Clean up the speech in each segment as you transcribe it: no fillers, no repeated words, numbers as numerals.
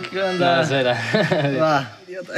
¿Qué onda? No, era. Va. Idiota.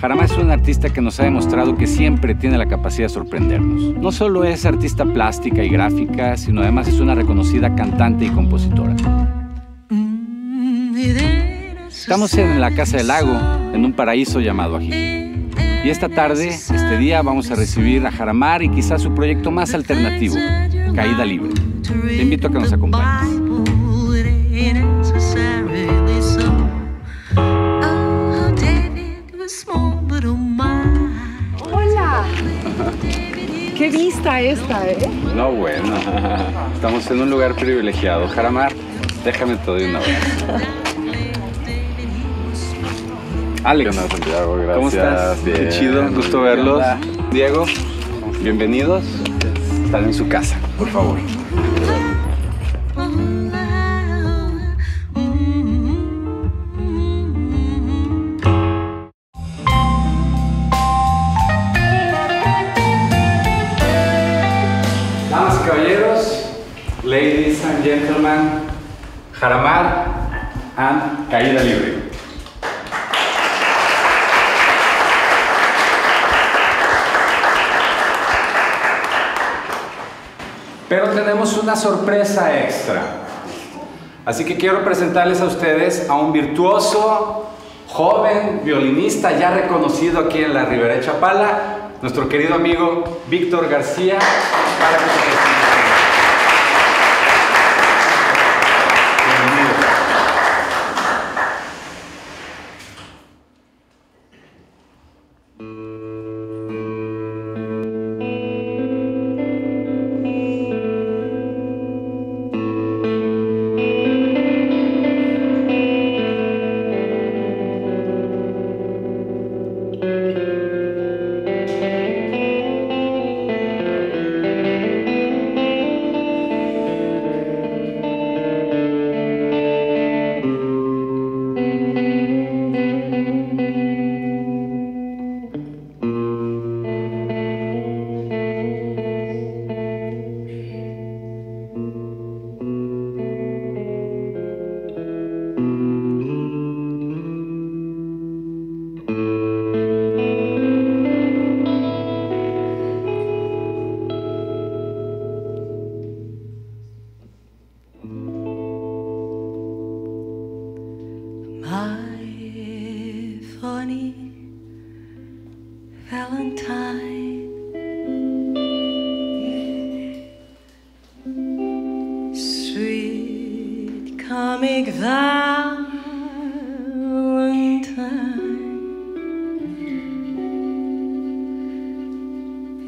Jaramar es un artista que nos ha demostrado que siempre tiene la capacidad de sorprendernos. No solo es artista plástica y gráfica, sino además es una reconocida cantante y compositora. Estamos en la Casa del Lago, en un paraíso llamado Ajijic. Y esta tarde, este día, vamos a recibir a Jaramar y quizás su proyecto más alternativo, Caída Libre. Te invito a que nos acompañes. ¡Qué vista esta, eh! No, bueno. Estamos en un lugar privilegiado. Jaramar, déjame todo de una vez. Alex, ¿cómo estás? Bien. Qué chido, gusto verlos. Hola. Diego, bienvenidos. Están en su casa, por favor. Ladies and gentlemen, Jaramar and Caída Libre. Pero tenemos una sorpresa extra. Así que quiero presentarles a ustedes a un virtuoso, joven, violinista ya reconocido aquí en la Ribera de Chapala, nuestro querido amigo Víctor García, para que se presente.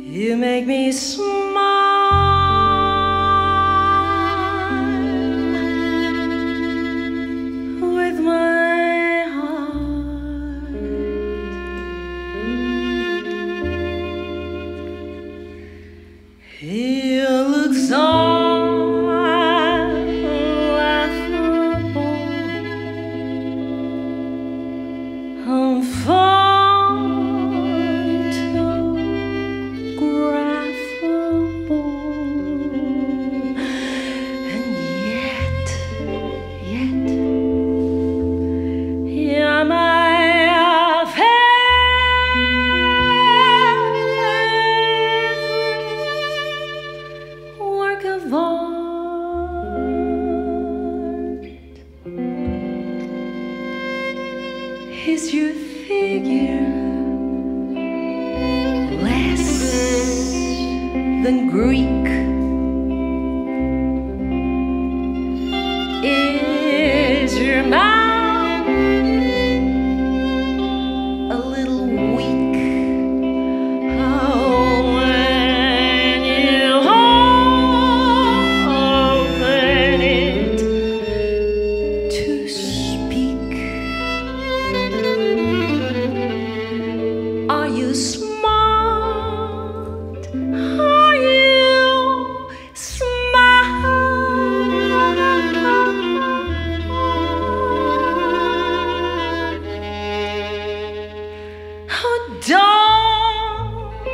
You make me smile with my heart. You look so laughable. I'm falling. Oh than Greek. Is your mouth a little weak? Oh, when you open it to speak, are you smart? Are you smart? Oh, don't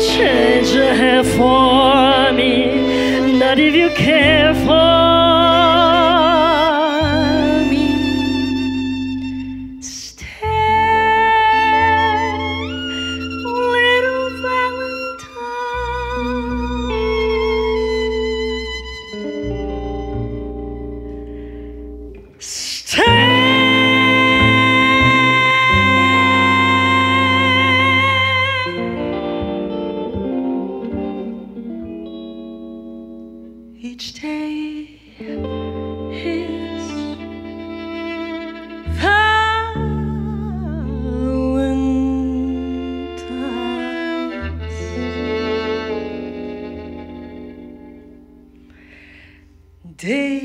change it for me, not if you care for me. Stay, little Valentine. Stay. How each day is Valentine's Day. Don't change your hair for me, not if you care for me. Stay, little Valentine. Stay. Each day is Valentine's Day.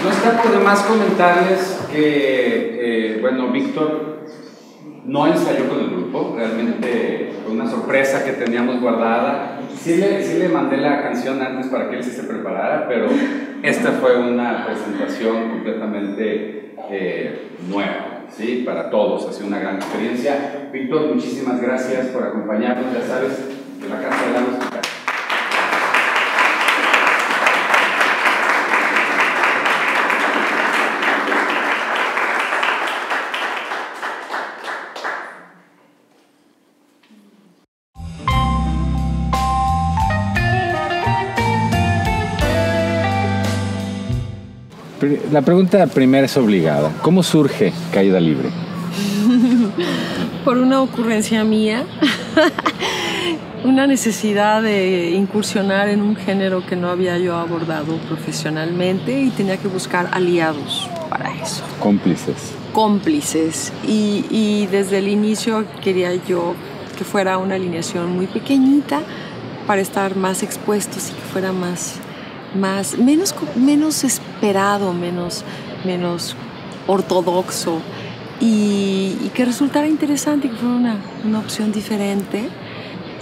No está por demás comentarles que, bueno, Víctor no ensayó con el grupo, realmente fue una sorpresa que teníamos guardada. Sí le mandé la canción antes para que él se preparara, pero esta fue una presentación completamente nueva, ¿sí? Para todos, ha sido una gran experiencia. Víctor, muchísimas gracias por acompañarnos, ya sabes, de la Casa de la Luz. La pregunta primera es obligada. ¿Cómo surge Caída Libre? Por una ocurrencia mía, una necesidad de incursionar en un género que no había yo abordado profesionalmente y tenía que buscar aliados para eso. Cómplices. Cómplices. Y desde el inicio quería yo que fuera una alineación muy pequeñita para estar más expuestos y que fuera menos esperado, menos ortodoxo y que resultara interesante, que fuera una opción diferente,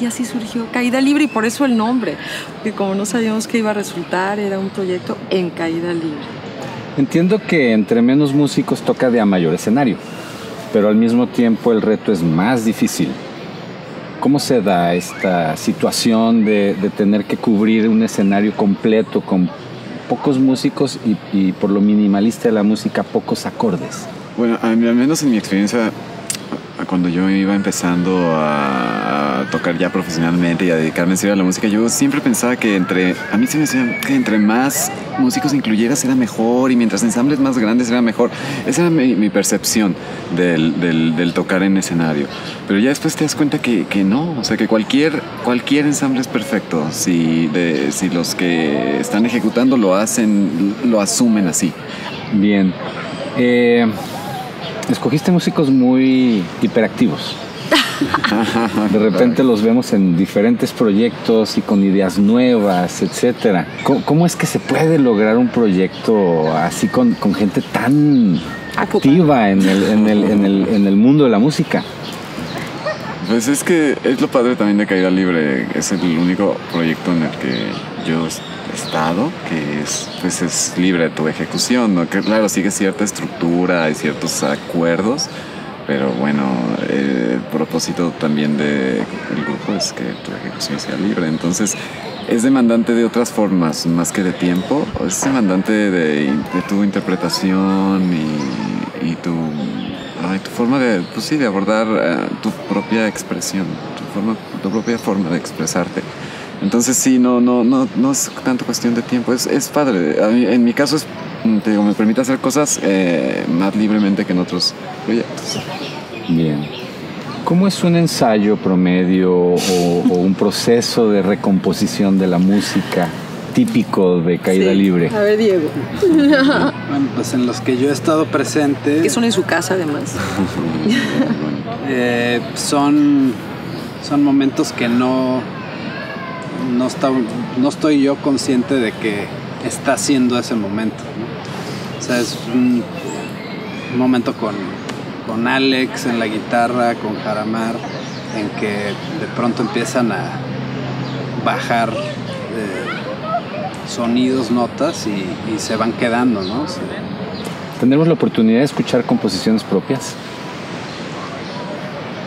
y así surgió Caída Libre, y por eso el nombre, porque como no sabíamos qué iba a resultar, era un proyecto en caída libre. Entiendo que entre menos músicos toca de a mayor escenario, pero al mismo tiempo el reto es más difícil. ¿Cómo se da esta situación de tener que cubrir un escenario completo con pocos músicos y por lo minimalista de la música, pocos acordes? Bueno, al menos en mi experiencia, cuando yo iba empezando a tocar ya profesionalmente y a dedicarme en serio a la música, yo siempre pensaba que a mí se me decía que entre más músicos incluyeras era mejor, y mientras ensambles más grandes era mejor. Esa era mi percepción del tocar en escenario. Pero ya después te das cuenta que no, o sea, que cualquier ensamble es perfecto si los que están ejecutando lo asumen así. Bien. Escogiste músicos muy hiperactivos. De repente los vemos en diferentes proyectos y con ideas nuevas, etcétera. ¿Cómo es que se puede lograr un proyecto así con gente tan activa en el mundo de la música? Pues es que es lo padre también de Caída Libre. Es el único proyecto en el que yo estado, que es libre de tu ejecución, ¿no? Que claro, sigue cierta estructura y ciertos acuerdos, pero bueno, el propósito también del grupo es que tu ejecución sea libre. Entonces es demandante de otras formas, más que de tiempo, es demandante de tu interpretación y tu forma de, pues sí, de abordar tu propia expresión, tu propia forma de expresarte. Entonces sí, no es tanto cuestión de tiempo, es padre. A mí, en mi caso, te digo, me permite hacer cosas más libremente que en otros proyectos. Bien. ¿Cómo es un ensayo promedio o un proceso de recomposición de la música típico de Caída Libre? A ver, Diego. Bueno, pues en los que yo he estado presente... Que son en su casa, además. Son momentos que no estoy yo consciente de que está siendo ese momento, ¿no? O sea, es un momento con Alex en la guitarra, con Jaramar, en que de pronto empiezan a bajar sonidos, notas y se van quedando, ¿no? O sea, ¿tendremos la oportunidad de escuchar composiciones propias?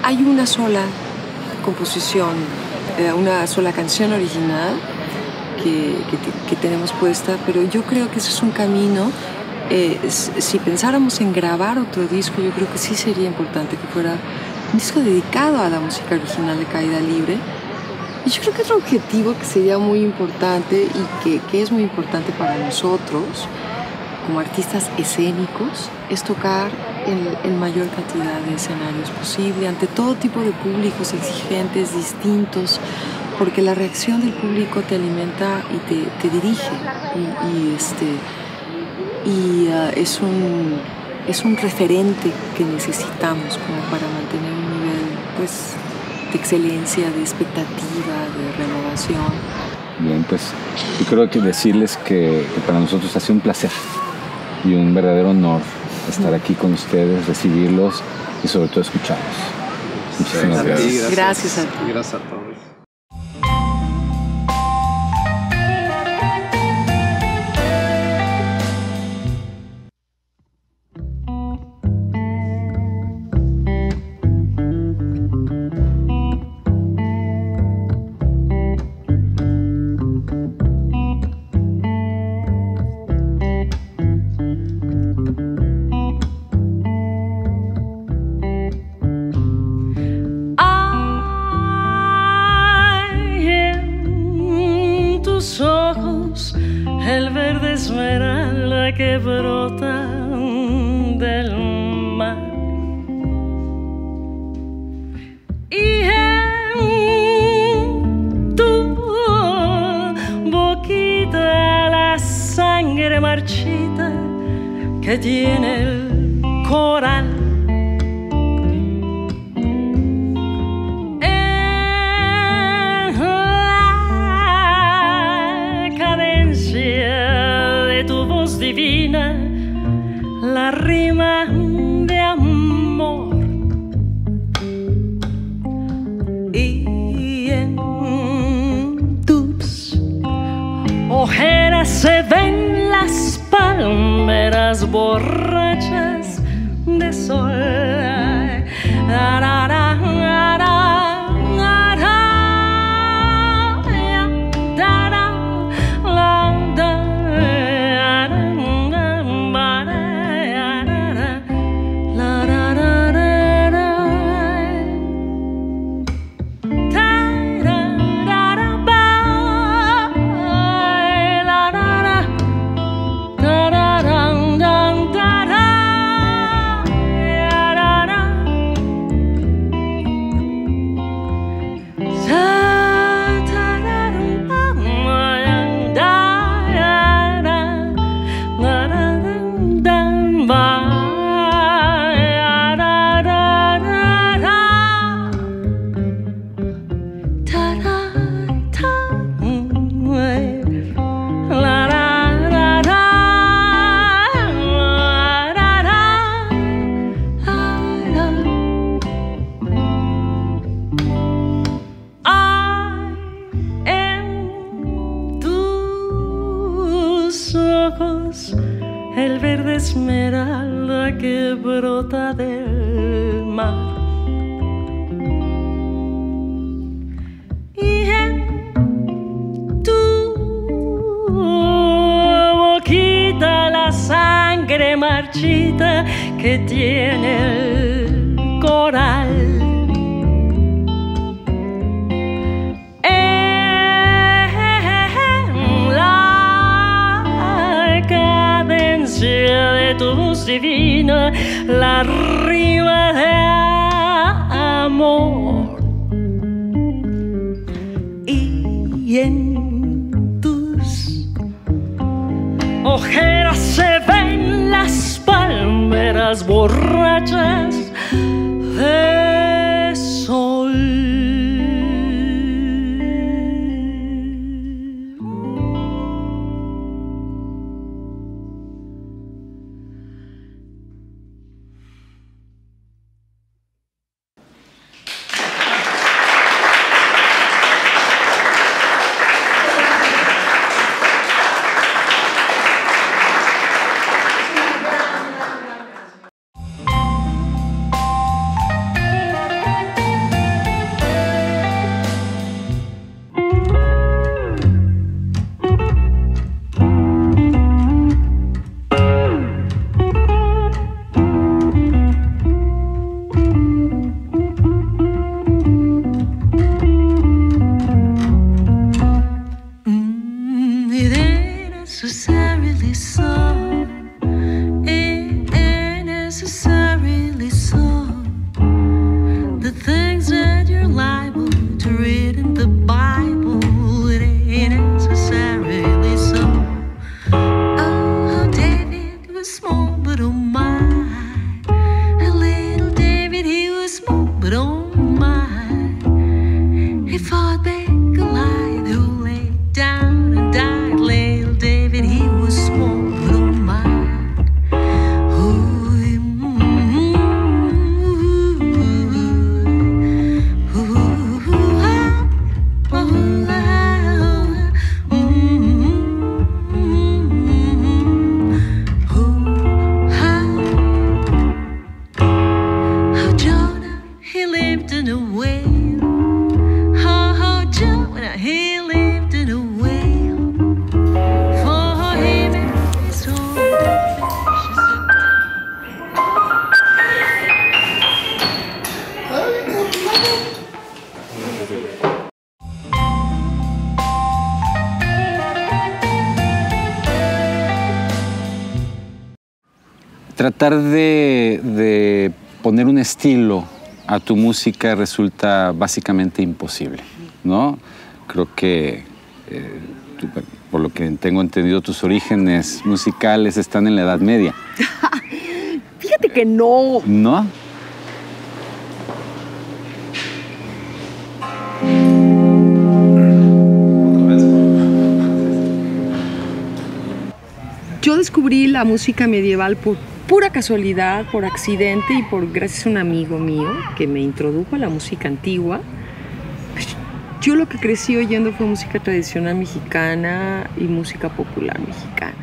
Hay una sola composición, una sola canción original que tenemos puesta, pero yo creo que eso es un camino. Si pensáramos en grabar otro disco, yo creo que sí sería importante que fuera un disco dedicado a la música original de Caída Libre. Y yo creo que otro objetivo que sería muy importante y que es muy importante para nosotros como artistas escénicos es tocar en mayor cantidad de escenarios posible, ante todo tipo de públicos exigentes, distintos, porque la reacción del público te alimenta y te dirige, es un referente que necesitamos como para mantener un nivel, pues, de excelencia, de expectativa, de renovación. Bien, pues yo creo que decirles que para nosotros ha sido un placer y un verdadero honor estar aquí con ustedes, recibirlos y sobre todo escucharlos. Muchísimas gracias. Gracias a ti. Gracias a todos. marchita que tiene el coral. En la cadencia de tu voz divina, la rima de amor. Y en tus ojeras se ven las palmeras borrachas de sol. Que tiene el coral. En la cadencia de tu voz divina, la rima de amor. Y en tus ojeras se ven las palmeras borrachas de sol. Tratar de poner un estilo a tu música resulta básicamente imposible, ¿no? Creo que por lo que tengo entendido, tus orígenes musicales están en la Edad Media. Fíjate que no. ¿No? Yo descubrí la música medieval por pura casualidad, por accidente y por gracias a un amigo mío que me introdujo a la música antigua. Yo lo que crecí oyendo fue música tradicional mexicana y música popular mexicana.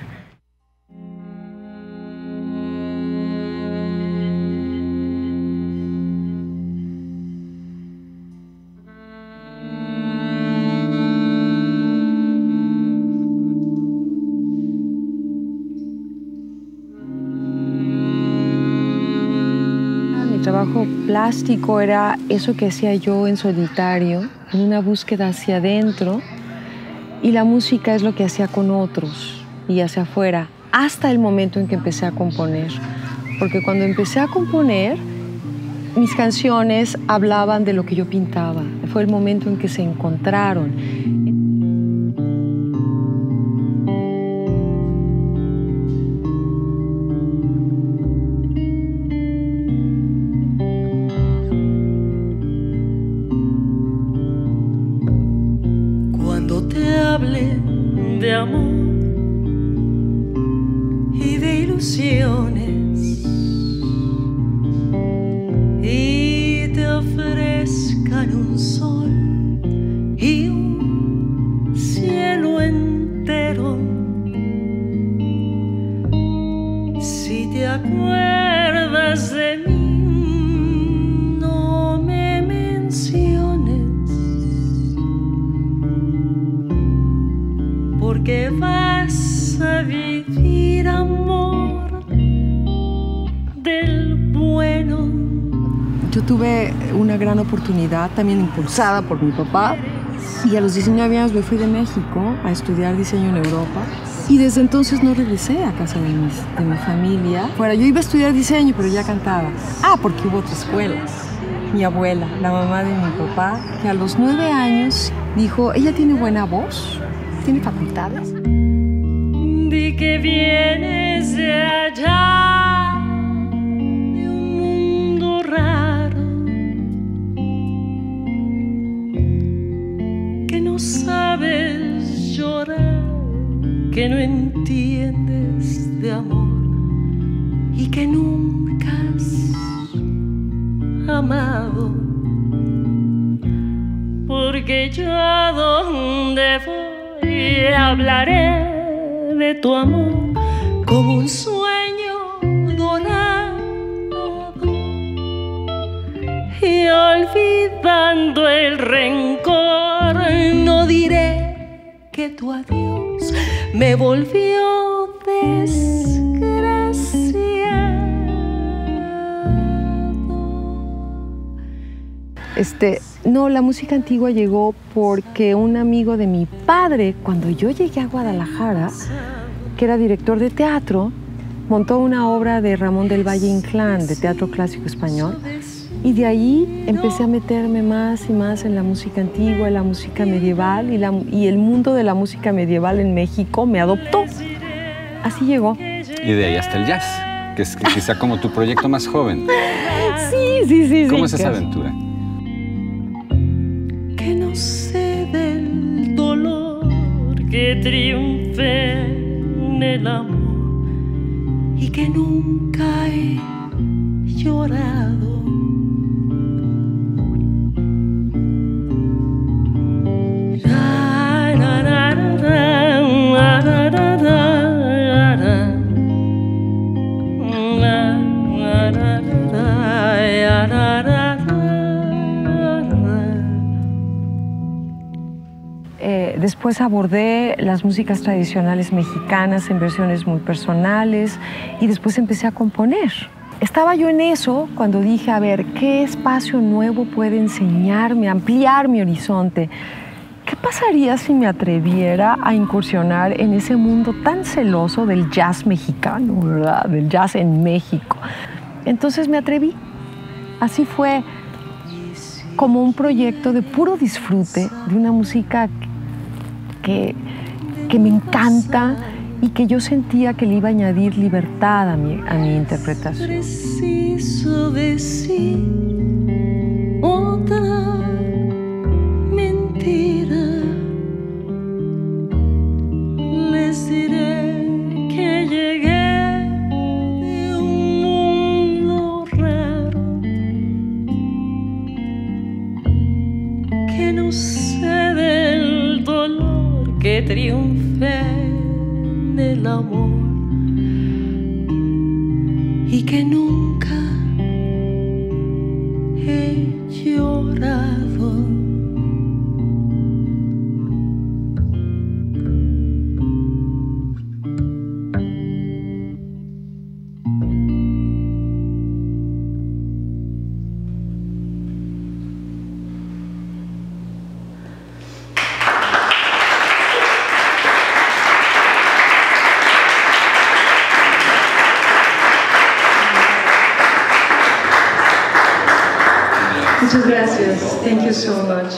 Mi trabajo plástico era eso que hacía yo en solitario, en una búsqueda hacia adentro, y la música es lo que hacía con otros y hacia afuera, hasta el momento en que empecé a componer. Porque cuando empecé a componer, mis canciones hablaban de lo que yo pintaba. Fue el momento en que se encontraron. También impulsada por mi papá, y a los 19 años me fui de México a estudiar diseño en Europa, y desde entonces no regresé a casa de mi familia. Bueno, yo iba a estudiar diseño, pero ya cantaba. Ah, porque hubo otra escuela. Mi abuela, la mamá de mi papá, que a los 9 años dijo, ella tiene buena voz, tiene facultades. Di que vienes de allá. No sabes llorar, que no entiendes de amor y que nunca has amado. Porque yo a donde voy hablaré de tu amor como un sueño dorado, y olvidando el rencor no diré que tu adiós me volvió desgraciado. No, la música antigua llegó porque un amigo de mi padre, cuando yo llegué a Guadalajara, que era director de teatro, montó una obra de Ramón del Valle-Inclán, de teatro clásico español. Y de ahí empecé a meterme más y más en la música antigua, en la música medieval, y el mundo de la música medieval en México me adoptó. Así llegó. Y de ahí hasta el jazz, que es quizá como tu proyecto más joven. Sí. ¿Cómo es esa aventura? Que no sé del dolor, que triunfe en el amor y que nunca he llorado. Después abordé las músicas tradicionales mexicanas en versiones muy personales y después empecé a componer. Estaba yo en eso cuando dije, a ver, ¿qué espacio nuevo puede enseñarme, ampliar mi horizonte? ¿Qué pasaría si me atreviera a incursionar en ese mundo tan celoso del jazz mexicano, ¿verdad? Del jazz en México. Entonces me atreví. Así fue como un proyecto de puro disfrute de una música que que me encanta y que yo sentía que le iba a añadir libertad a mi interpretación. Preciso decir otra mentira. Les diré que llegué de un mundo raro, que no sé del dolor, que triunfé del amor y que nunca he llorado. Muchas gracias. Thank you so much.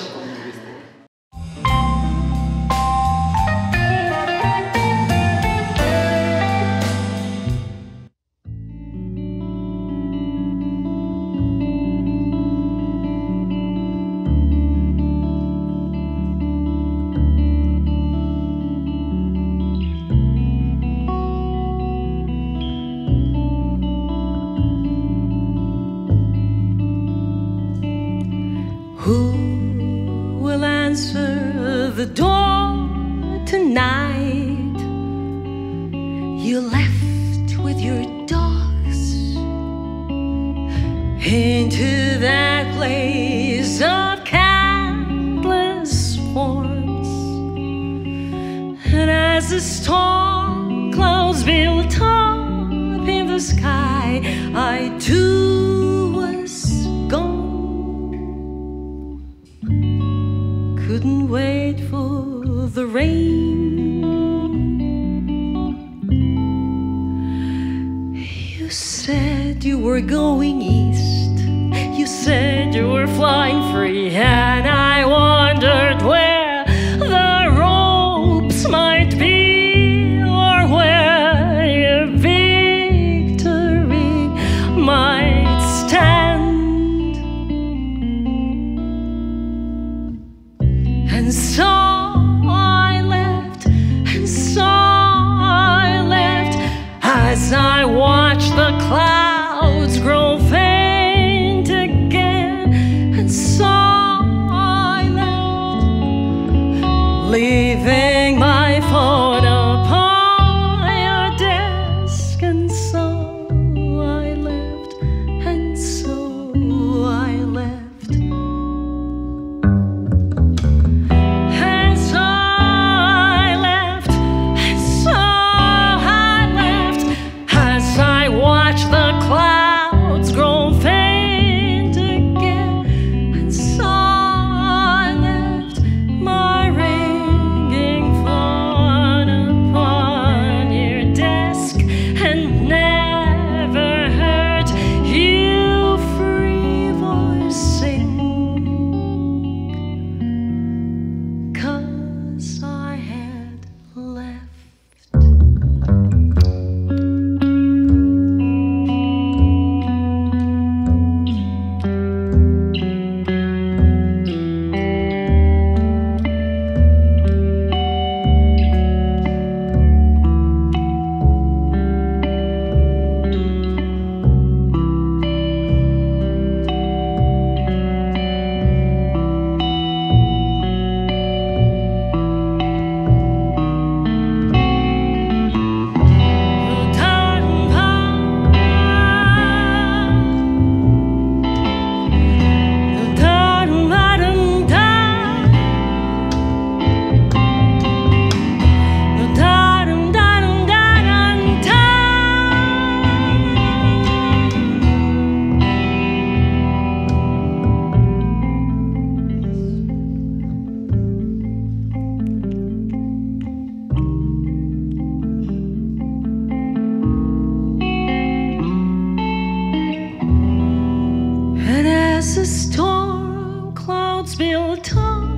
Clouds built up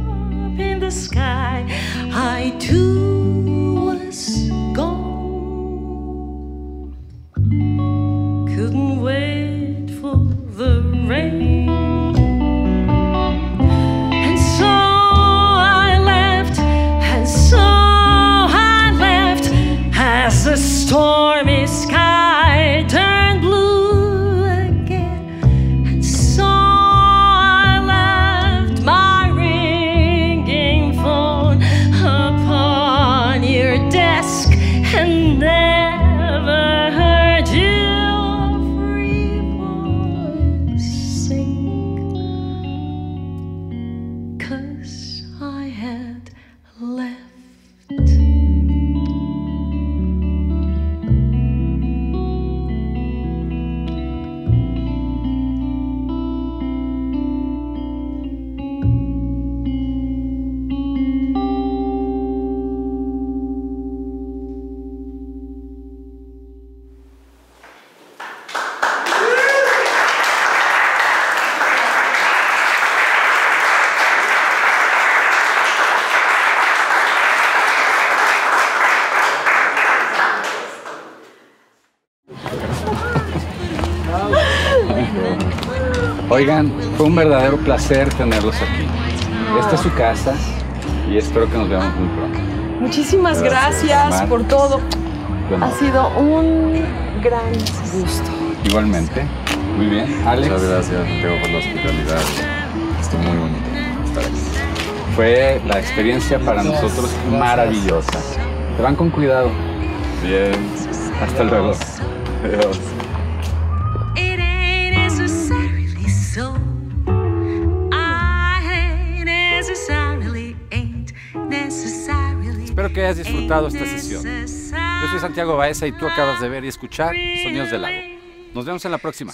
in the sky, I too Oigan, fue un verdadero placer tenerlos aquí. Esta es su casa y espero que nos veamos muy pronto. Muchísimas gracias por todo. Bueno. Ha sido un gran gusto. Igualmente. Muy bien. Alex. Muchas gracias, Santiago, por la hospitalidad. Estuvo muy bonito estar aquí. Fue la experiencia para nosotros maravillosa. Te van con cuidado. Bien. Hasta luego. Adiós. Espero que hayas disfrutado esta sesión. Yo soy Santiago Baeza y tú acabas de ver y escuchar Sonidos del Lago. Nos vemos en la próxima.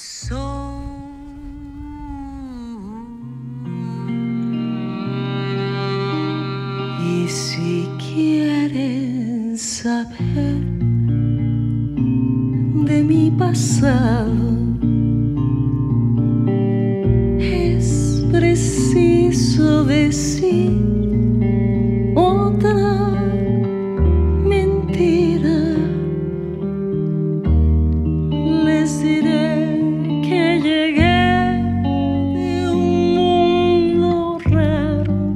Y si quieren saber de mi pasado, es preciso decir otra mentira. Les diré que llegué de un mundo raro,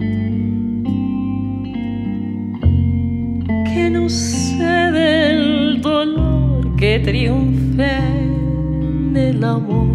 que no sé del dolor, que triunfé del amor.